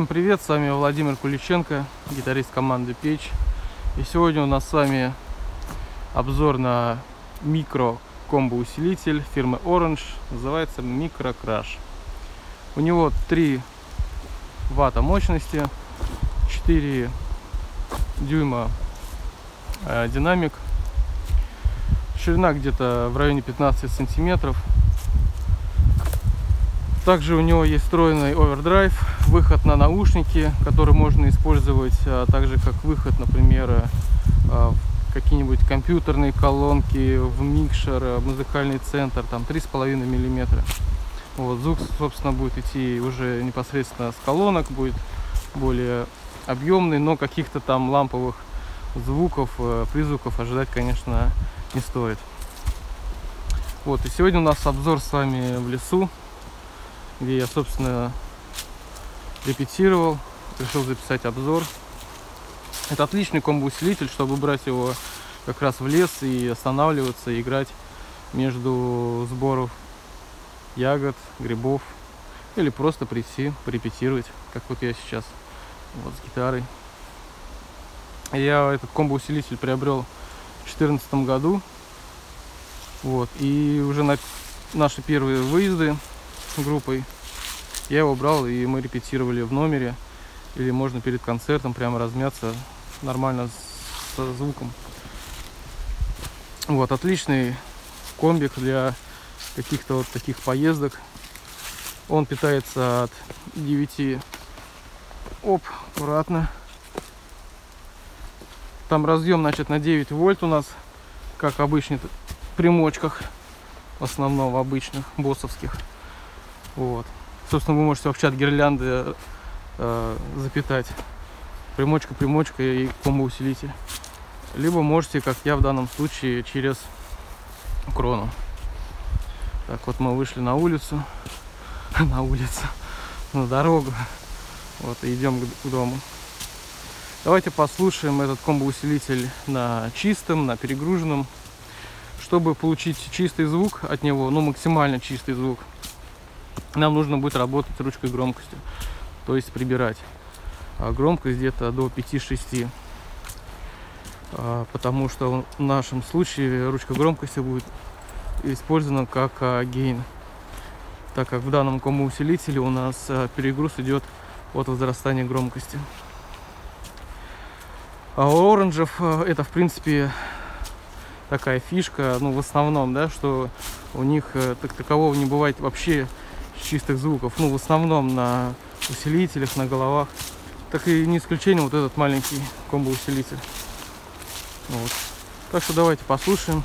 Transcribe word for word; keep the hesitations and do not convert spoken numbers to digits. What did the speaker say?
Всем привет, с вами Владимир Куличенко, гитарист команды Печь. И сегодня у нас с вами обзор на микро комбо-усилитель фирмы Orange, называется micro crush. У него три ватта мощности, четыре дюйма э, динамик, ширина где-то в районе пятнадцати сантиметров. Также у него есть встроенный овердрайв, выход на наушники, который можно использовать а также как выход, например, в какие-нибудь компьютерные колонки, в микшер, в музыкальный центр, там три с половиной миллиметра. Вот, звук, собственно, будет идти уже непосредственно с колонок, будет более объемный, но каких-то там ламповых звуков, призвуков ожидать, конечно, не стоит. Вот, и сегодня у нас обзор с вами в лесу, где я, собственно, репетировал, решил записать обзор. Это отличный комбо-усилитель, чтобы брать его как раз в лес и останавливаться, и играть между сборов ягод, грибов, или просто прийти, порепетировать, как вот я сейчас, вот с гитарой. Я этот комбо-усилитель приобрел в две тысячи четырнадцатом году, вот, и уже на наши первые выезды группой я его брал, и мы репетировали в номере, или можно перед концертом прямо размяться нормально со звуком. Вот, отличный комбик для каких-то вот таких поездок. Он питается от девяти. Оп, аккуратно. Там разъем, значит, на девять вольт у нас, как обычно, при мочках, в основном обычных, боссовских. Вот. Собственно, вы можете вообще от гирлянды э, запитать примочка, примочка и комбо-усилитель. Либо можете, как я в данном случае, через крону. Так вот, мы вышли на улицу, на улицу, на дорогу. Вот, и идем к дому. Давайте послушаем этот комбо-усилитель на чистом, на перегруженном. Чтобы получить чистый звук от него, ну, максимально чистый звук, нам нужно будет работать ручкой громкостью, то есть прибирать громкость где-то до пяти-шести, потому что в нашем случае ручка громкости будет использована как гейн, так как в данном комбо-усилителе у нас перегруз идет от возрастания громкости. А у оранжев это, в принципе, такая фишка, ну, в основном, да, что у них так такового не бывает вообще чистых звуков, ну, в основном на усилителях, на головах. Так и не исключение вот этот маленький комбо-усилитель. Вот. Так что давайте послушаем.